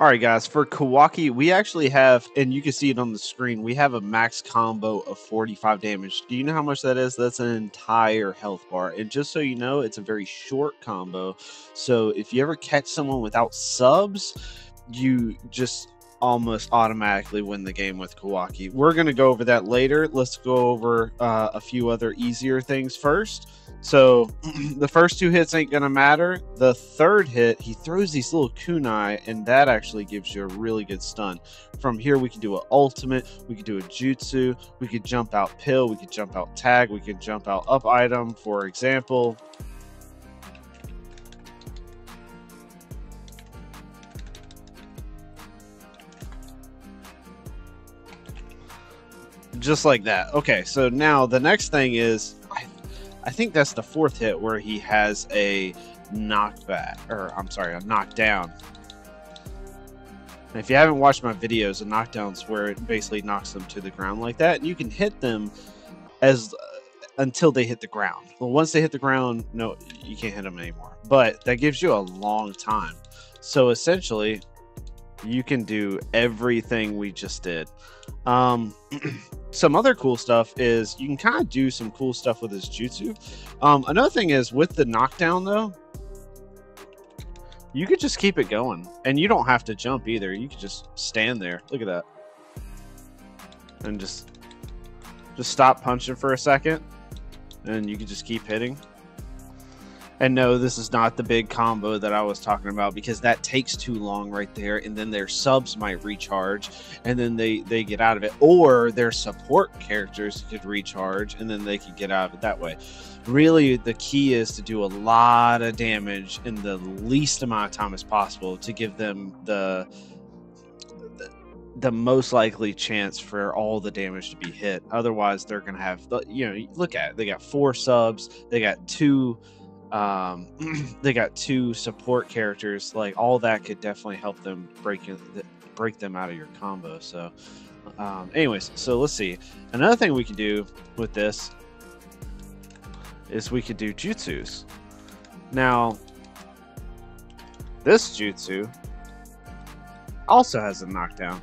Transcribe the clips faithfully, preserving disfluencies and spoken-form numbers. All right, guys, for Kawaki, we actually have, and you can see it on the screen, we have a max combo of forty-five damage. Do you know how much that is? That's an entire health bar. And just so you know, it's a very short combo. So if you ever catch someone without subs, you just almost automatically win the game with Kawaki. We're going to go over that later. Let's go over uh, a few other easier things first. So the first two hits ain't gonna matter. The third hit, he throws these little kunai, and that actually gives you a really good stun. From here, we can do an ultimate, we could do a jutsu, we could jump out pill, we could jump out tag, we could jump out up item, for example. Just like that. Okay, so now the next thing is, I think that's the fourth hit where he has a knockback, or I'm sorry, a knockdown. And if you haven't watched my videos, a knockdown's where it basically knocks them to the ground like that. And you can hit them as uh, until they hit the ground. Well, once they hit the ground, no, you can't hit them anymore. But that gives you a long time. So essentially, you can do everything we just did. Um, some other cool stuff is you can kind of do some cool stuff with this jutsu. Um, another thing is with the knockdown, though, you could just keep it going. And you don't have to jump either. You could just stand there. Look at that. And just, just stop punching for a second. And you could just keep hitting. And no, this is not the big combo that I was talking about, because that takes too long right there, and then their subs might recharge, and then they, they get out of it. Or their support characters could recharge, and then they could get out of it that way. Really, the key is to do a lot of damage in the least amount of time as possible to give them the, the, the most likely chance for all the damage to be hit. Otherwise, they're going to have, you know, look at it. They got four subs, they got two... Um, they got two support characters. Like, all that could definitely help them break break them out of your combo. So, um, anyways, so let's see. Another thing we can do with this is we could do jutsus. Now, this jutsu also has a knockdown.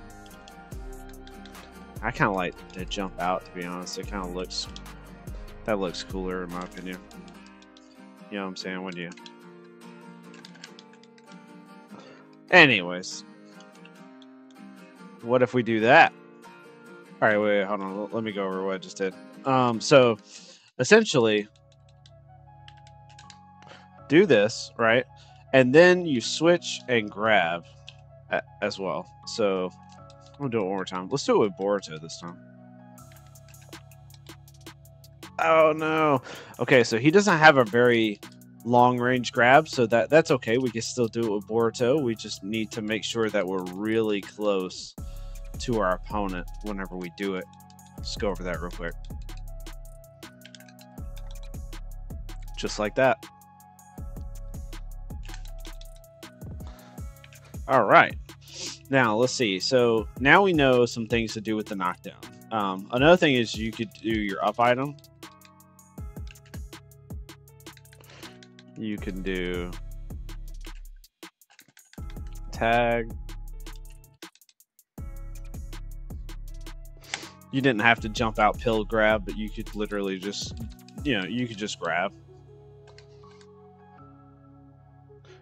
I kind of like to jump out, to be honest. It kind of looks, that looks cooler in my opinion. You know what I'm saying? When you, anyways, what if we do that? All right, wait, hold on. Let me go over what I just did. Um, so essentially, do this, right? And then you switch and grab as well. So I'm gonna do it one more time. Let's do it with Boruto this time. Oh no. Okay, so he doesn't have a very long range grab, so that that's okay. We can still do it with Boruto. We just need to make sure that we're really close to our opponent whenever we do it. Let's go over that real quick. Just like that. All right. Now, let's see. So now we know some things to do with the knockdown. Um, another thing is you could do your up item. You can do tag. You didn't have to jump out pill grab, but you could literally just, you know, you could just grab.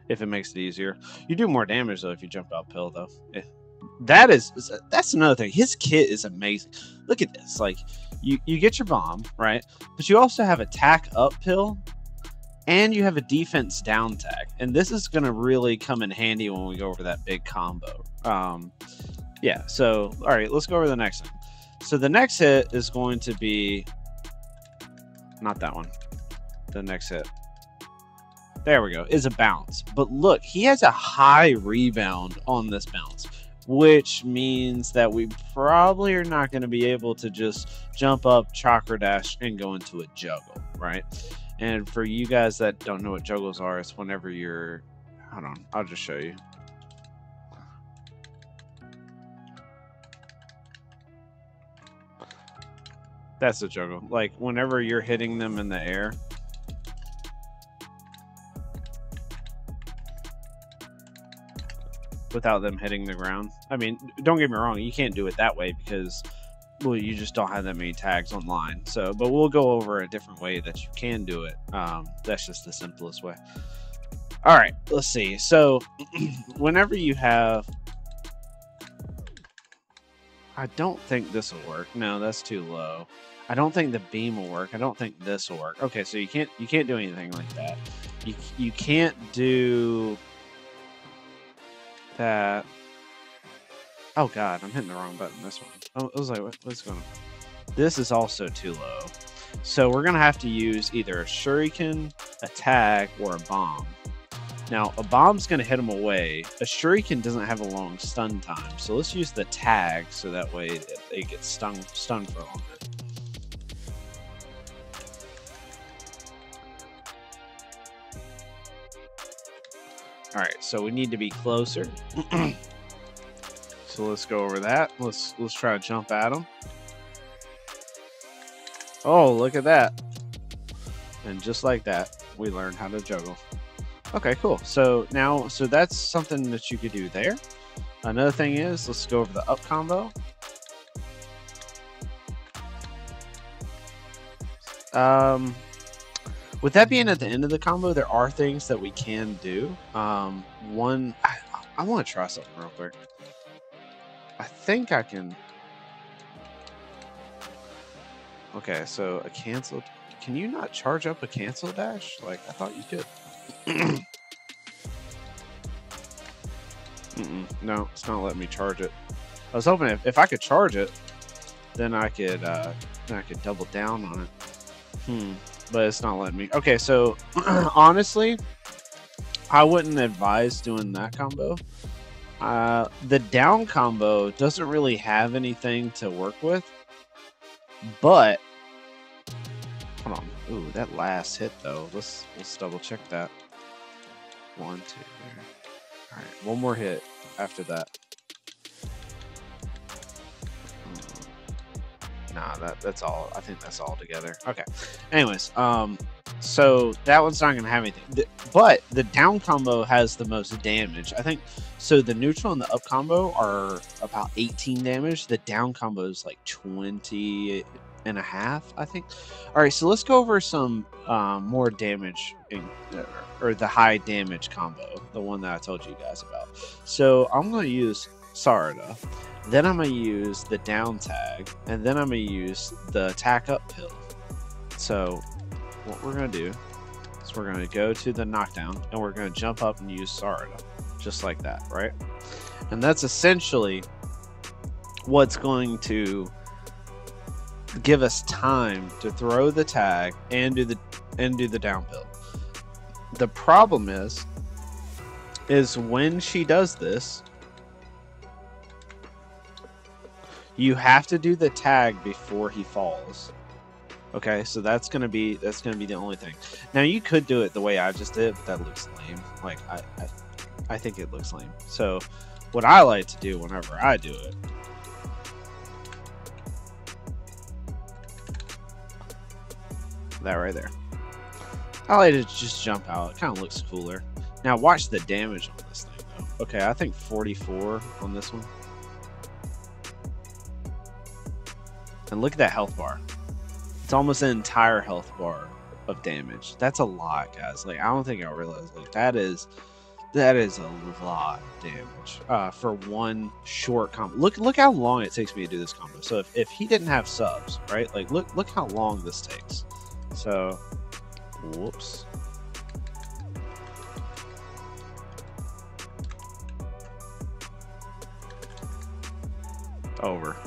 If it makes it easier. You do more damage though if you jump out pill though. Yeah. That is, that's another thing. His kit is amazing. Look at this. Like, you, you get your bomb, right? But you also have attack up pill, and you have a defense down tag. And this is going to really come in handy when we go over that big combo. Um, yeah, so, all right, let's go over the next one. So the next hit is going to be, not that one, the next hit. There we go, is a bounce. But look, he has a high rebound on this bounce, which means that we probably are not going to be able to just jump up, chakra dash, and go into a juggle, right? And for you guys that don't know what juggles are, it's whenever you're... Hold on, I'll just show you. That's a juggle. Like, whenever you're hitting them in the air... without them hitting the ground. I mean, don't get me wrong, you can't do it that way because, well, you just don't have that many tags online. So, but we'll go over a different way that you can do it. Um, that's just the simplest way. All right, let's see. So whenever you have, I don't think this will work. No, that's too low. I don't think the beam will work. I don't think this will work. Okay, so you can't you can't do anything like that. You you can't do that. Oh God, I'm hitting the wrong button. This one. Oh, I was like, what, what's going on? This is also too low. So we're gonna have to use either a shuriken, a tag, or a bomb. Now a bomb's gonna hit him away. A shuriken doesn't have a long stun time, so let's use the tag so that way it, it gets stung stunned for longer. All right, so we need to be closer. So let's go over that. Let's let's try to jump at him. Oh, look at that! And just like that, we learned how to juggle. Okay, cool. So now, so that's something that you could do there. Another thing is, let's go over the up combo. Um. With that being at the end of the combo, there are things that we can do. Um, one, I, I want to try something real quick. I think I can. Okay, so a cancel. Can you not charge up a cancel dash? Like, I thought you could. Mm-mm, no, it's not letting me charge it. I was hoping if, if I could charge it, then I could, uh, then I could double down on it. Hmm. But it's not letting me. Okay, so honestly, I wouldn't advise doing that combo. Uh, the down combo doesn't really have anything to work with. But hold on. Ooh, that last hit though. Let's let's double check that. One, two, three. All right, one more hit after that. Nah, that, that's all. I think that's all together. Okay. Anyways, um, so that one's not going to have anything. The, but the down combo has the most damage, I think. So the neutral and the up combo are about eighteen damage. The down combo is like twenty and a half, I think. All right, so let's go over some um, more damage in, or, or the high damage combo, the one that I told you guys about. So I'm going to use Sarada. Then I'm going to use the down tag, and then I'm going to use the attack up pill. So what we're going to do is we're going to go to the knockdown, and we're going to jump up and use Sarada, just like that, right? And that's essentially what's going to give us time to throw the tag and do the and do the down pill. The problem is, is when she does this, you have to do the tag before he falls. Okay, so that's gonna be that's gonna be the only thing. Now you could do it the way I just did, but that looks lame. Like I, I, I think it looks lame. So what I like to do whenever I do it that right there. I like to just jump out. It kind of looks cooler. Now watch the damage on this thing though. Okay, I think forty-four on this one. And look at that health bar. It's almost an entire health bar of damage. That's a lot, guys. Like, I don't think I realize, like, that is that is a lot of damage uh, for one short combo. Look look how long it takes me to do this combo. So if, if he didn't have subs, right? Like, look look how long this takes. So, whoops. Over.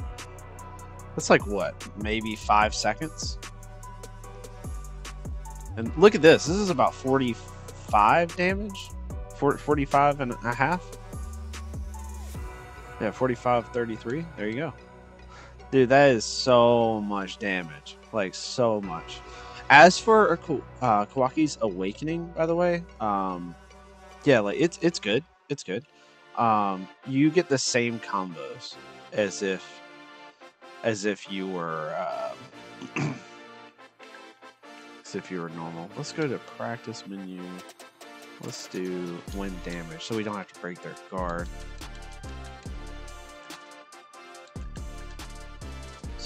That's like what, maybe five seconds? And look at this. This is about forty-five damage, forty-five and a half. Yeah, forty-five, thirty-three. There you go. Dude, that is so much damage. Like, so much. As for uh, Kawaki's Awakening, by the way, um, yeah, like it's it's good. It's good. Um, you get the same combos as if. As if you were, um, as if you were normal. Let's go to practice menu. Let's do win damage, so we don't have to break their guard.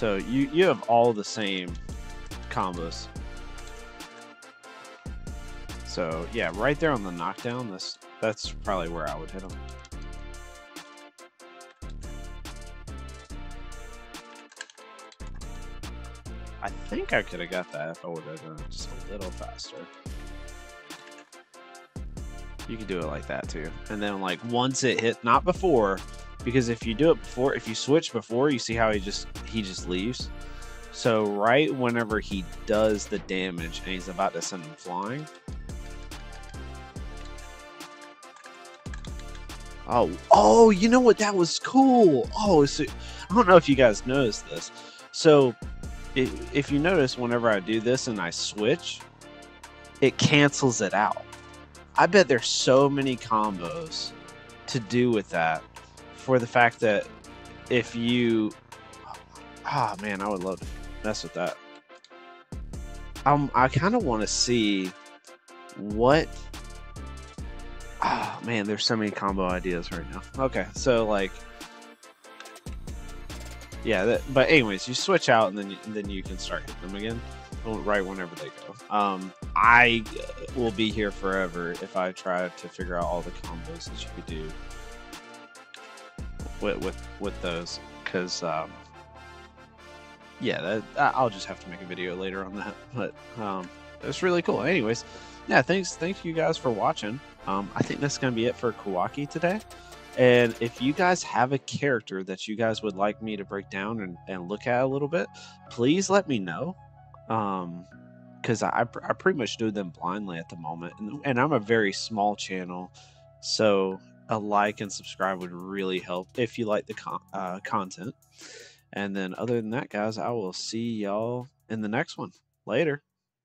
So you you have all the same combos. So yeah, right there on the knockdown, that's that's probably where I would hit him. I think I could have got that if I would have done it just a little faster. You could do it like that too. And then like once it hit, not before, because if you do it before, if you switch before, you see how he just, he just leaves. So right whenever he does the damage and he's about to send him flying. Oh, oh, you know what? That was cool. Oh, so, I don't know if you guys noticed this. So if you notice, whenever I do this and I switch, it cancels it out. I bet there's so many combos to do with that, for the fact that if you, ah man, I would love to mess with that. Um, I kind of want to see what. Ah man, there's so many combo ideas right now. Okay, so like. Yeah, that, but anyways, you switch out and then you, then you can start hitting them again, right whenever they go. Um, I will be here forever if I try to figure out all the combos that you could do with with, with those, because um, yeah, that, I'll just have to make a video later on that. But um, it's really cool. Anyways, yeah, thanks, thank you guys for watching. Um, I think that's gonna be it for Kawaki today. And if you guys have a character that you guys would like me to break down and, and look at a little bit, please let me know. Um, because I, I pretty much do them blindly at the moment. And, and I'm a very small channel. So a like and subscribe would really help if you like the con uh, content. And then other than that, guys, I will see y'all in the next one. Later.